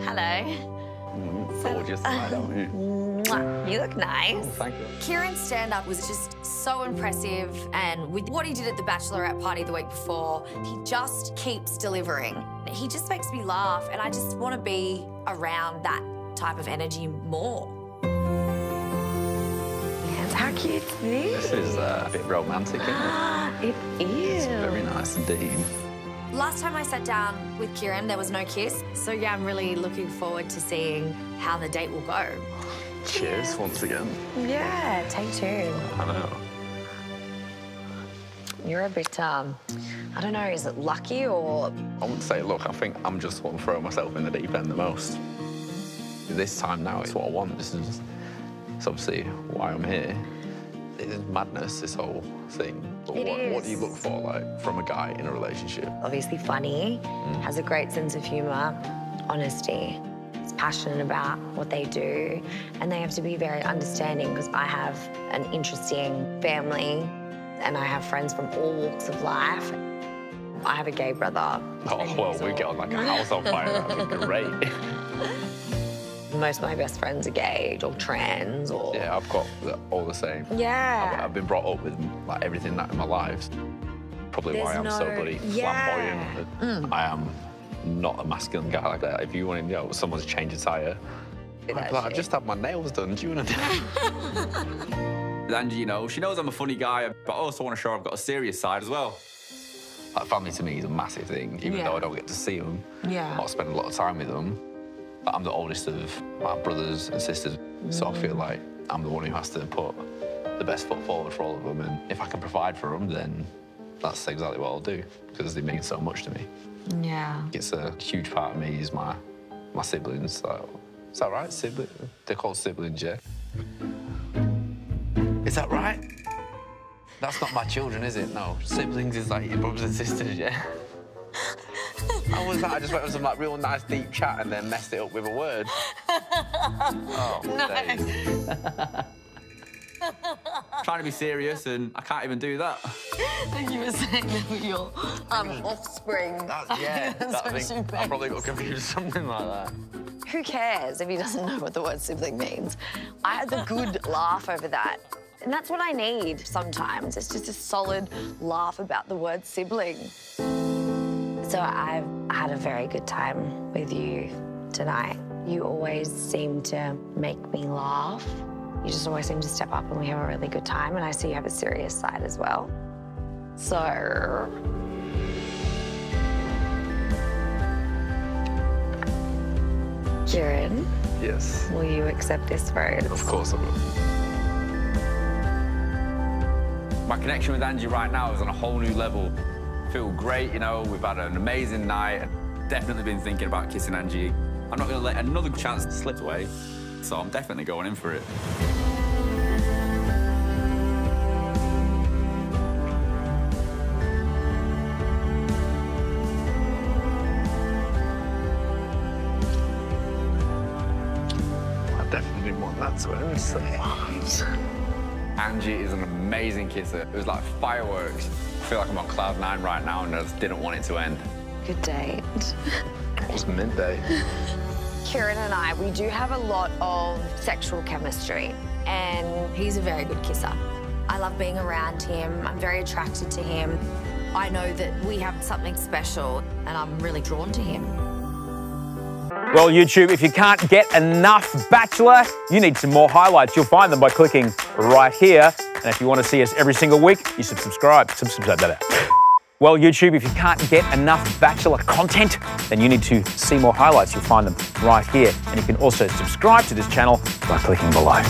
Hello. Gorgeous, I don't know. You look nice. Oh, thank you. Ciarran's stand-up was just so impressive, and with what he did at the Bachelorette party the week before, he just keeps delivering. He just makes me laugh, and I just want to be around that type of energy more. How cute is this? This is a bit romantic, isn't it? It is. It's very nice indeed. Last time I sat down with Ciarran, there was no kiss. So, yeah, I'm really looking forward to seeing how the date will go. Cheers once again. Yeah, take two. I know. You're a bit, I don't know, is it lucky or...? I would say, look, I think I'm just one throwing myself in the deep end the most. This time now, it's what I want. This is... It's obviously why I'm here. It is madness, this whole thing. But what do you look for, like, from a guy in a relationship? Obviously funny, has a great sense of humour, honesty. It's passionate about what they do, and they have to be very understanding because I have an interesting family, and I have friends from all walks of life. I have a gay brother. Oh, well, we get on like a house on fire. That would be great. Most of my best friends are gay or trans or... Yeah, I've got all the same. Yeah. I've been brought up with, like, everything that in my life. Probably why I'm so bloody flamboyant. I am not a masculine guy like that. If you want to know someone's changed a tyre, I'd like, I've just had my nails done. Do you want to know? Angie, you know, she knows I'm a funny guy, but I also want to show I've got a serious side as well. Like, family to me is a massive thing, even though I don't get to see them. Yeah. I spend a lot of time with them. I'm the oldest of my brothers and sisters, so I feel like I'm the one who has to put the best foot forward for all of them, and if I can provide for them, then that's exactly what I'll do, because they mean so much to me. Yeah. It's a huge part of me is my siblings, so... Is that right? Siblings? They're called siblings, yeah? Is that right? That's not my children, is it? No. Siblings is like your brothers and sisters, yeah? I was like, I just went with some like real nice deep chat and then messed it up with a word. Oh, no. Trying to be serious and I can't even do that. You were saying that with your offspring. That's, yeah, I probably got confused something like that. Who cares if he doesn't know what the word sibling means? I had the good laugh over that. And that's what I need sometimes. It's just a solid laugh about the word sibling. So I've had a very good time with you tonight. You always seem to make me laugh. You just always seem to step up and we have a really good time, and I see you have a serious side as well. So... Ciarran? Yes? Will you accept this rose? Of course I will. My connection with Angie right now is on a whole new level. Feel great, you know, we've had an amazing night. I've definitely been thinking about kissing Angie. I'm not going to let another chance slip away, so I'm definitely going in for it. I definitely want that to happen. Angie is an amazing kisser. It was like fireworks. I feel like I'm on cloud nine right now, and I just didn't want it to end. Good date. It was midday. Ciarran and I, we do have a lot of sexual chemistry, and he's a very good kisser. I love being around him. I'm very attracted to him. I know that we have something special, and I'm really drawn to him. Well, YouTube, if you can't get enough Bachelor, you need some more highlights. You'll find them by clicking right here. And if you want to see us every single week, you should subscribe. Well, YouTube, if you can't get enough Bachelor content, then you need to see more highlights. You'll find them right here. And you can also subscribe to this channel by clicking below.